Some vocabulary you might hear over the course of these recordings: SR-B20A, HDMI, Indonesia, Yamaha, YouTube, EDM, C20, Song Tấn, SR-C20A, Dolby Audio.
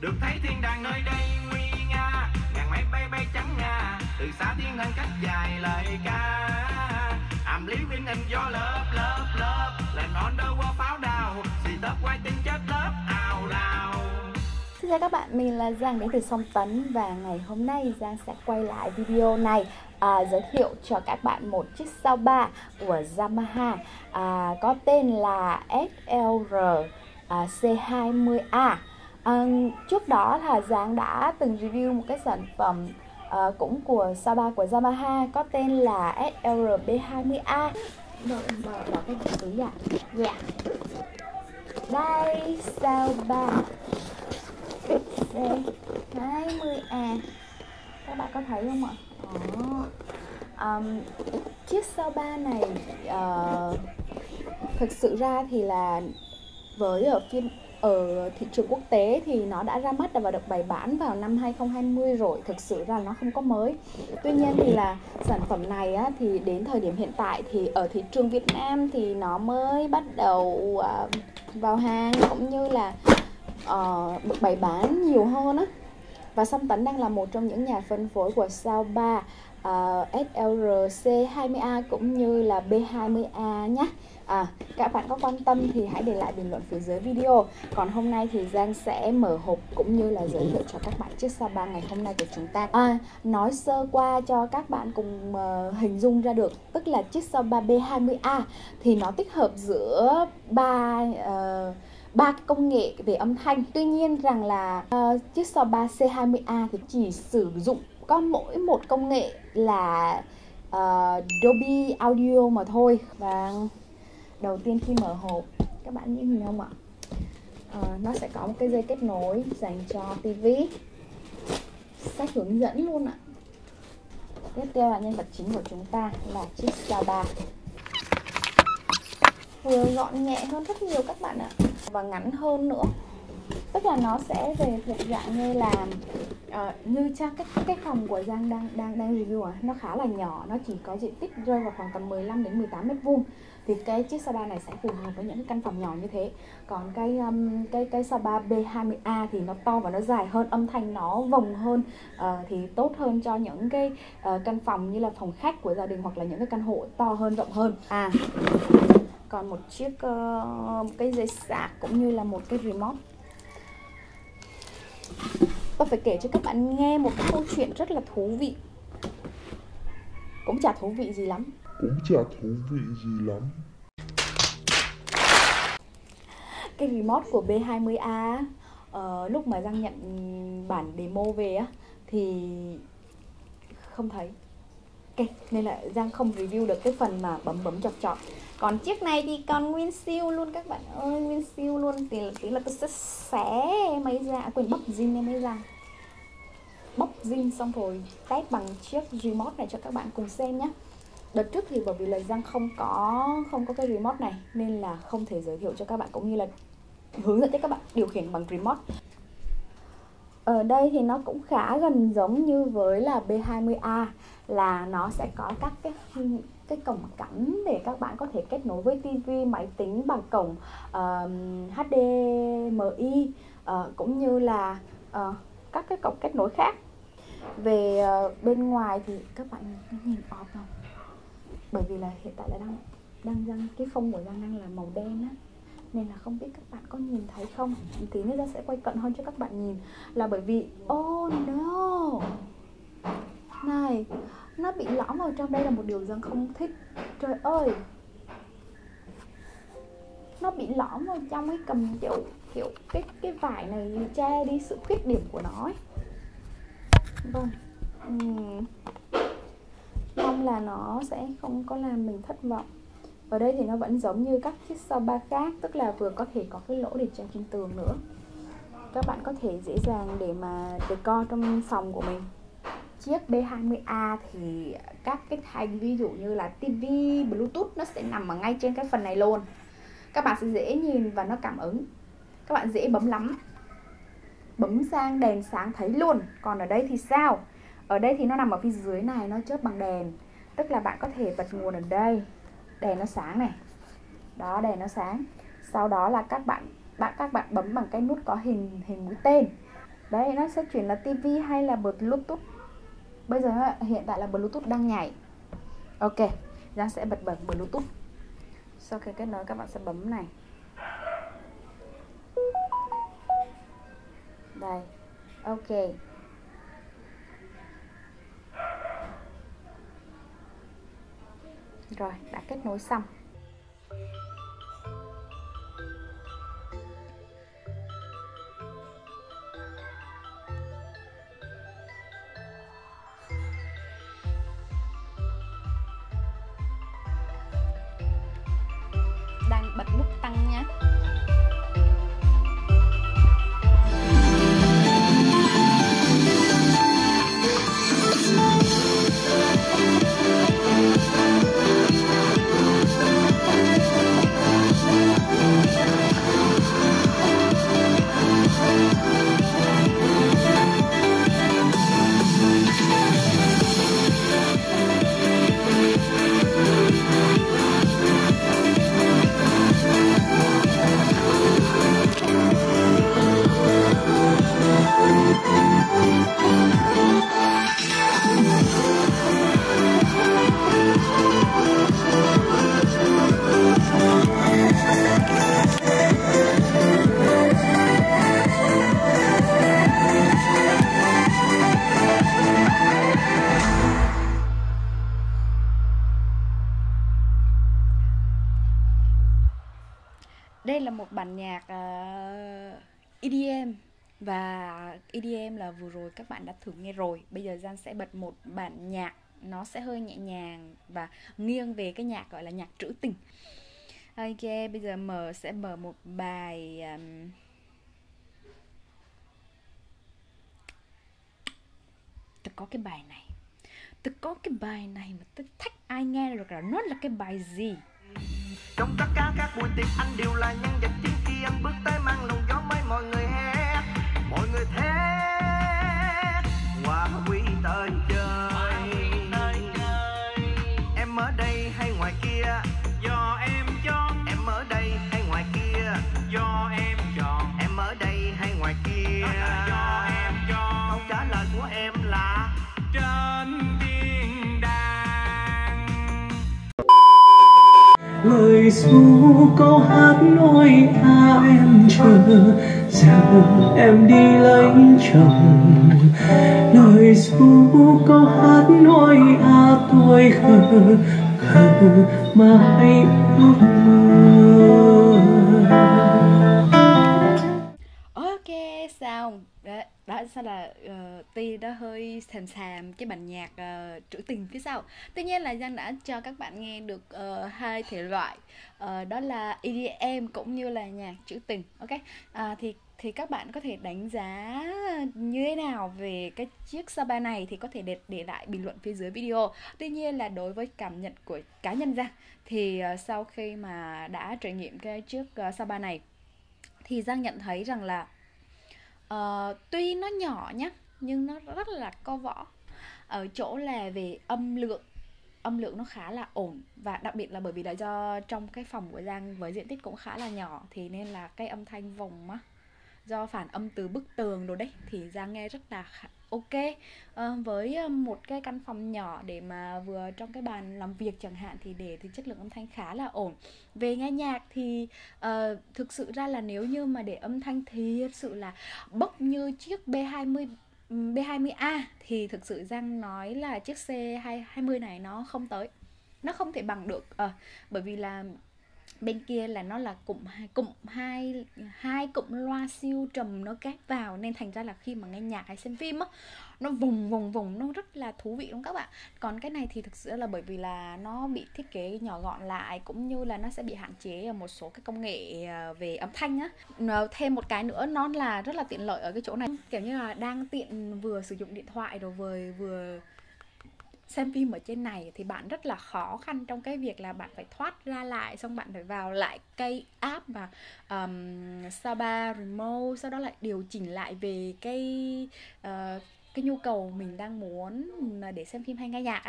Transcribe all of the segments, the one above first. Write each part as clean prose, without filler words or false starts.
Được thấy thiên đàng nơi đây nguy nga, ngàn máy bay bay trắng nga, từ xa thiên thần cách dài lời ca. I'm living in your love, love, love, lên on the wall pháo đào, xì tớp quay tính chất lớp ào lào. Xin chào các bạn, mình là Giang đến từ Song Tấn và ngày hôm nay Giang sẽ quay lại video này giới thiệu cho các bạn một chiếc sao ba của Yamaha có tên là SR-C20A. Trước đó là Giang đã từng review một cái sản phẩm cũng của sao ba của Yamaha có tên là SR-B20A. Bỏ cái túi ạ. Dạ. Đây sao ba SR-B20A. Các bạn có thấy không ạ? Chiếc sao ba này thực sự ra thì là với ở thị trường quốc tế thì nó đã ra mắt và được bày bán vào năm 2020 rồi, thực sự là nó không có mới. Tuy nhiên thì là sản phẩm này á, thì đến thời điểm hiện tại thì ở thị trường Việt Nam thì nó mới bắt đầu vào hàng cũng như là được bày bán nhiều hơn á. Và Song Tấn đang là một trong những nhà phân phối của sao ba SR-C20A cũng như là B20A nhé. Các bạn có quan tâm thì hãy để lại bình luận phía dưới video. Còn hôm nay thì Giang sẽ mở hộp cũng như là giới thiệu cho các bạn chiếc sao ba ngày hôm nay của chúng ta. Nói sơ qua cho các bạn cùng hình dung ra được, tức là chiếc sao ba B20A thì nó tích hợp giữa ba công nghệ về âm thanh. Tuy nhiên rằng là chiếc sao ba C20A thì chỉ sử dụng có mỗi một công nghệ là Dolby Audio mà thôi. Và đầu tiên khi mở hộp, các bạn nhìn không ạ? Nó sẽ có một cái dây kết nối dành cho TV, sách hướng dẫn luôn ạ. Tiếp theo là nhân vật chính của chúng ta là chiếc sao ba, vừa gọn nhẹ hơn rất nhiều các bạn ạ, và ngắn hơn nữa. Tức là nó sẽ về thuộc dạng như là như trang cái phòng của Giang đang review à, nó khá là nhỏ, nó chỉ có diện tích rơi vào khoảng tầm 15 đến 18 m2 thì cái chiếc sao ba này sẽ phù hợp với những cái căn phòng nhỏ như thế. Còn cái sao ba B20A thì nó to và nó dài hơn, âm thanh nó vòng hơn, thì tốt hơn cho những cái căn phòng như là phòng khách của gia đình hoặc là những cái căn hộ to hơn, rộng hơn. Còn một chiếc cái dây sạc cũng như là một cái remote. Tôi phải kể cho các bạn nghe một cái câu chuyện rất là thú vị. Cũng chả thú vị gì lắm. Cái remote của B20A lúc mà Giang nhận bản demo về á thì không thấy, nên là Giang không review được cái phần mà bấm chọt. Còn chiếc này thì còn nguyên siêu luôn các bạn ơi, nguyên siêu luôn. Tí là tôi sẽ xé máy ra, quên, bóc zin em mới ra. Bóc zin xong rồi test bằng chiếc remote này cho các bạn cùng xem nhé. Đợt trước thì bởi vì là Giang không có cái remote này nên là không thể giới thiệu cho các bạn cũng như là hướng dẫn cho các bạn điều khiển bằng remote. Ở đây thì nó cũng khá gần giống như với là B20A, là nó sẽ có các cái cổng cắm để các bạn có thể kết nối với TV, máy tính bằng cổng HDMI cũng như là các cái cổng kết nối khác. Về bên ngoài thì các bạn nhìn off không? Bởi vì là hiện tại là đang cái phông của Giang đang là màu đen á, nên là không biết các bạn có nhìn thấy không. Tí nữa Giang sẽ quay cận hơn cho các bạn nhìn, là bởi vì oh no, này nó bị lõm vào trong đây là một điều Giang không thích. Trời ơi, nó bị lõm vào trong cái cầm kiểu cái vải này che đi sự khuyết điểm của nó ấy. Vâng, mong là nó sẽ không có làm mình thất vọng. Ở đây thì nó vẫn giống như các chiếc sao ba khác, tức là vừa có thể có cái lỗ để treo trên tường nữa. Các bạn có thể dễ dàng để mà decor trong phòng của mình. Chiếc B20A thì các cái thanh ví dụ như là TV, Bluetooth nó sẽ nằm ở ngay trên cái phần này luôn. Các bạn sẽ dễ nhìn và nó cảm ứng. Các bạn dễ bấm lắm. Bấm sang đèn sáng thấy luôn. Còn ở đây thì sao? Ở đây thì nó nằm ở phía dưới này, nó chớp bằng đèn. Tức là bạn có thể bật nguồn ở đây, đèn nó sáng này. Đó, đèn nó sáng. Sau đó là các bạn bấm bằng cái nút có hình mũi tên Đấy, nó sẽ chuyển là tivi hay là Bluetooth. Bây giờ hiện tại là Bluetooth đang nhảy. Ok, Giang sẽ bật Bluetooth. Sau khi kết nối các bạn sẽ bấm này. Đây, ok. Rồi, đã kết nối xong. Đang bật nút tăng nhé. Đây là một bản nhạc EDM. Và EDM là vừa rồi các bạn đã thử nghe rồi. Bây giờ Giang sẽ bật một bản nhạc, nó sẽ hơi nhẹ nhàng và nghiêng về cái nhạc gọi là nhạc trữ tình. Ok, bây giờ sẽ mở một bài Tôi có cái bài này. Tôi có cái bài này mà tôi thách ai nghe được là nó là cái bài gì. Trong tất cả các buổi tiệc anh đều là nhân vật chính, khi anh bước tới mang lồng gió mới mọi người hét, mọi người thét hoa quý tới chơi. Em ở đây hay ngoài kia do em chọn, em ở đây hay ngoài kia do em chọn, em ở đây hay ngoài kia do em chọn. Câu trả lời của em là trên thiên đàng. Lời ru câu hát nói tha em chờ, giờ em đi lấy chồng. Lời ru câu hát nói tôi khờ, khờ mà hãy ước mơ. Ok, sao? Đó sao là tuy đó hơi xàm cái bản nhạc trữ tình phía sau. Tuy nhiên là Giang đã cho các bạn nghe được hai thể loại, đó là EDM cũng như là nhạc trữ tình. Ok, thì các bạn có thể đánh giá như thế nào về cái chiếc Saba này thì có thể để lại bình luận phía dưới video. Tuy nhiên là đối với cảm nhận của cá nhân Giang thì sau khi mà đã trải nghiệm cái chiếc Saba này thì Giang nhận thấy rằng là tuy nó nhỏ nhá nhưng nó rất là có võ ở chỗ là về âm lượng nó khá là ổn, và đặc biệt là bởi vì là do trong cái phòng của Giang với diện tích cũng khá là nhỏ thì nên là cái âm thanh vòng á, do phản âm từ bức tường đồ đấy thì Giang nghe rất là ok. Với một cái căn phòng nhỏ để mà vừa trong cái bàn làm việc chẳng hạn thì thì chất lượng âm thanh khá là ổn. Về nghe nhạc thì thực sự ra là nếu như mà để âm thanh thì thực sự là bốc như chiếc B20A thì thực sự Giang nói là chiếc C20 này nó không tới, nó không thể bằng được. Bởi vì là bên kia là nó là hai cụm loa siêu trầm nó ghép vào, nên thành ra là khi mà nghe nhạc hay xem phim á, nó vùng nó rất là thú vị đúng các bạn. Còn cái này thì thực sự là bởi vì là nó bị thiết kế nhỏ gọn lại, cũng như là nó sẽ bị hạn chế ở một số cái công nghệ về âm thanh á. Thêm một cái nữa nó là rất là tiện lợi ở cái chỗ này, kiểu như là đang tiện vừa sử dụng điện thoại rồi vừa xem phim ở trên này thì bạn rất là khó khăn trong cái việc là bạn phải thoát ra lại, xong bạn phải vào lại cây app và Saba Remote, sau đó lại điều chỉnh lại về cái nhu cầu mình đang muốn là để xem phim hay nghe nhạc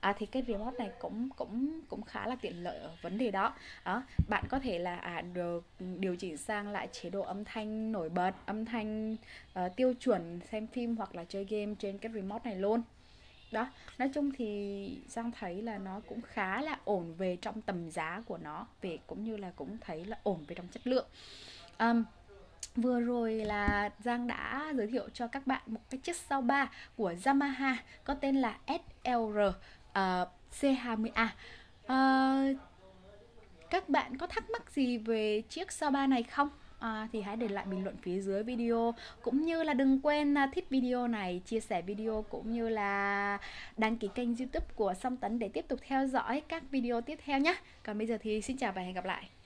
á, thì cái remote này cũng khá là tiện lợi ở vấn đề đó. Bạn có thể là được điều chỉnh sang lại chế độ âm thanh nổi bật, âm thanh tiêu chuẩn xem phim hoặc là chơi game trên cái remote này luôn. Đó, nói chung thì Giang thấy là nó cũng khá là ổn về trong tầm giá của nó, về cũng như là cũng thấy là ổn về trong chất lượng. Vừa rồi là Giang đã giới thiệu cho các bạn một cái chiếc sao ba của Yamaha có tên là SR-C20A. Các bạn có thắc mắc gì về chiếc sao ba này không? Thì hãy để lại bình luận phía dưới video, cũng như là đừng quên thích video này, chia sẻ video cũng như là đăng ký kênh YouTube của Song Tấn để tiếp tục theo dõi các video tiếp theo nhé. Còn bây giờ thì xin chào và hẹn gặp lại.